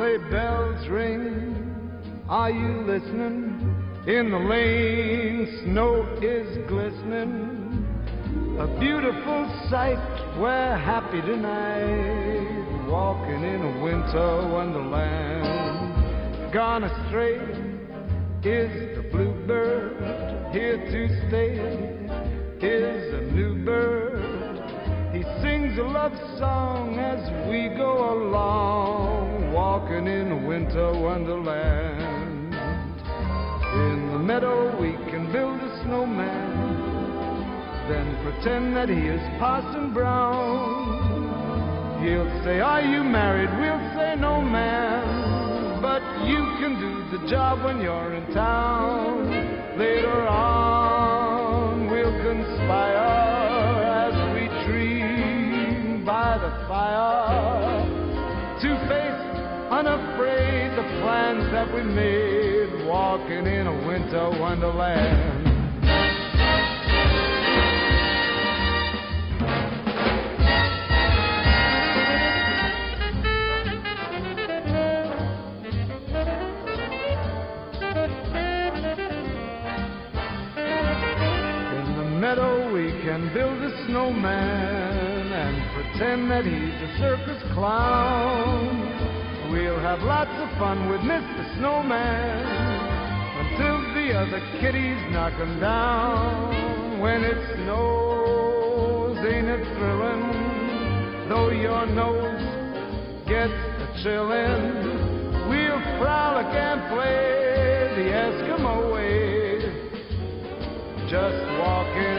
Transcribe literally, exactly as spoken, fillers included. sleigh bells ring. Are you listening? In the lane, snow is glistening. A beautiful sight, we're happy tonight, walking in a winter wonderland. Gone astray is the bluebird, here to stay is a new bird. He sings a love song as we go along, walking in a winter wonderland. In the meadow we can build a snowman, then pretend that he is Parson Brown. He'll say, are you married? We'll say, no ma'am, but you can do the job when you're in town. Later on we'll conspire as we dream by the fire, to face unafraid the plans that we made, walking in a winter wonderland. Can build a snowman and pretend that he's a circus clown. We'll have lots of fun with Mister Snowman until the other kitties knock him down. When it snows, ain't it thrilling? Though your nose gets a chillin', we'll frolic and play the Eskimo way, just walking